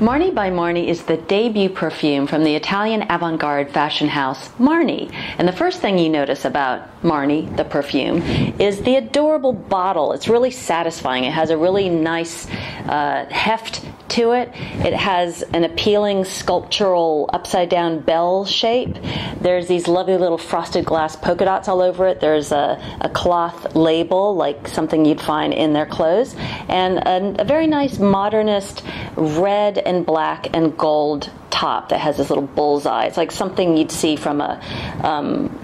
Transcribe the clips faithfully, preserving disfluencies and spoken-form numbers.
Marni by Marni is the debut perfume from the Italian avant-garde fashion house Marni. And the first thing you notice about Marni, the perfume, is the adorable bottle. It's really satisfying. It has a really nice uh, heft to it. It has an appealing sculptural upside-down bell shape. There's these lovely little frosted glass polka dots all over it. There's a, a cloth label, like something you'd find in their clothes, and a, a very nice modernist red and black and gold top that has this little bullseye. It's like something you'd see from a, um,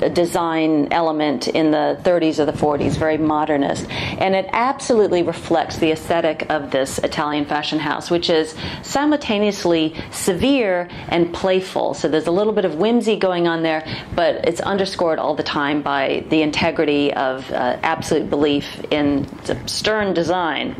a design element in the thirties or the forties, very modernist. And it absolutely reflects the aesthetic of this Italian fashion house, which is simultaneously severe and playful. So there's a little bit of whimsy going on there, but it's underscored all the time by the integrity of uh, absolute belief in stern design.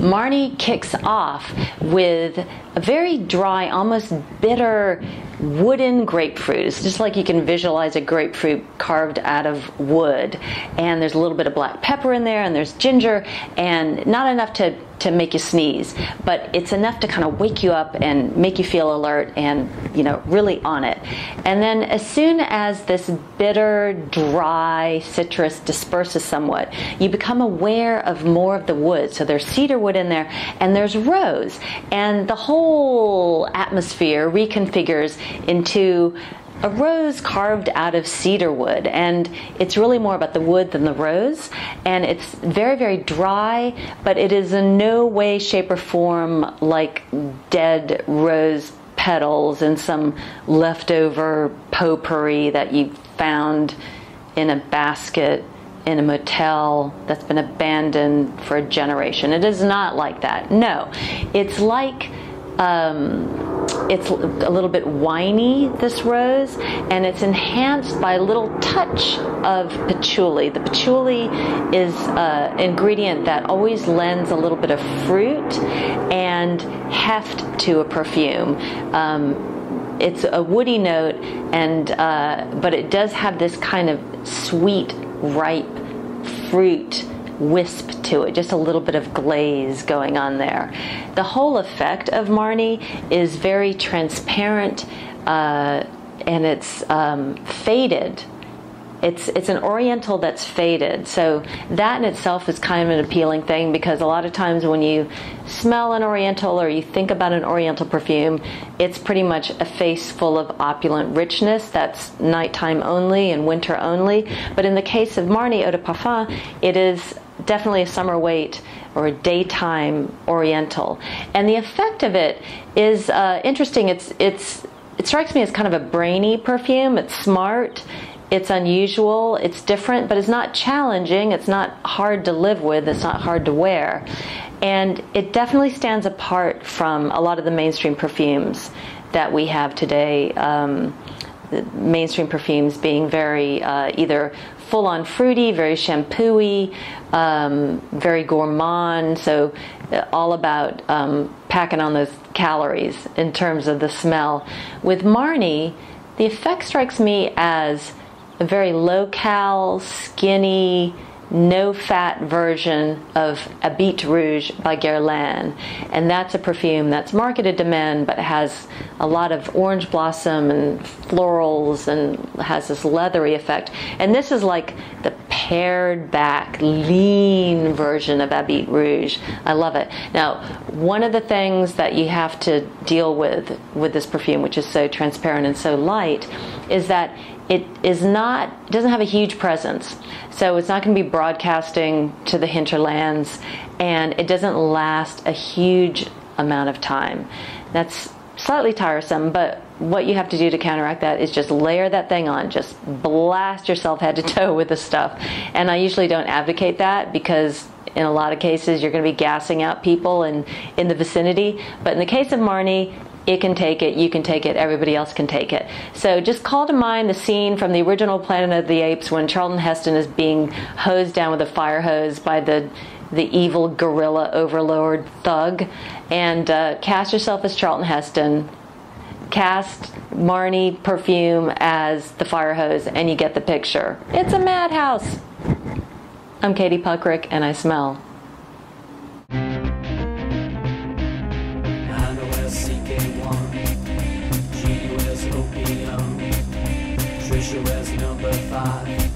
Marni kicks off with a very dry, almost bitter wooden grapefruit. It's just like you can visualize a grapefruit carved out of wood. And there's a little bit of black pepper in there, and there's ginger, and not enough to, to make you sneeze, but it's enough to kind of wake you up and make you feel alert and, you know, really on it. And then as soon as this bitter, dry citrus disperses somewhat, you become aware of more of the wood. So there's cedar wood in there, and there's rose, and the whole atmosphere reconfigures into a rose carved out of cedar wood, and it's really more about the wood than the rose, and it's very, very dry, but it is in no way, shape, or form like dead rose petals and some leftover potpourri that you found in a basket in a motel that's been abandoned for a generation. It is not like that. No, it's like um, it's a little bit winey, this rose, and it's enhanced by a little touch of patchouli. The patchouli is an ingredient that always lends a little bit of fruit and heft to a perfume. Um, it's a woody note, and uh, but it does have this kind of sweet, ripe fruit wisp to it, just a little bit of glaze going on there. The whole effect of Marni is very transparent, uh, and it's um, faded. It's, it's an oriental that's faded. So that in itself is kind of an appealing thing, because a lot of times when you smell an oriental or you think about an oriental perfume, it's pretty much a face full of opulent richness that's nighttime only and winter only. But in the case of Marni Eau de Parfum, it is definitely a summer weight or a daytime oriental. And the effect of it is uh, interesting. It's, it's, it strikes me as kind of a brainy perfume. It's smart. It's unusual, it's different, but it's not challenging, it's not hard to live with, it's not hard to wear. And it definitely stands apart from a lot of the mainstream perfumes that we have today. Um, the mainstream perfumes being very uh, either full-on fruity, very shampoo-y, um, very gourmand, so all about um, packing on those calories in terms of the smell. With Marni, the effect strikes me as a very low-cal, skinny, no-fat version of Habit Rouge by Guerlain. And that's a perfume that's marketed to men, but has a lot of orange blossom and florals and has this leathery effect. And this is like the pared back, lean version of Habit Rouge. I love it. Now, one of the things that you have to deal with with this perfume, which is so transparent and so light, is that it is not, it doesn't have a huge presence. So it's not going to be broadcasting to the hinterlands, and it doesn't last a huge amount of time. That's slightly tiresome, but what you have to do to counteract that is just layer that thing on. Just blast yourself head to toe with the stuff. And I usually don't advocate that, because in a lot of cases you're going to be gassing out people and in the vicinity. But in the case of Marni, it can take it, you can take it, everybody else can take it. So just call to mind the scene from the original Planet of the Apes when Charlton Heston is being hosed down with a fire hose by the, the evil gorilla overlord thug. And uh, cast yourself as Charlton Heston. Cast Marni perfume as the fire hose, and you get the picture. It's a madhouse. I'm Katie Puckrick, and I smell. she was number five.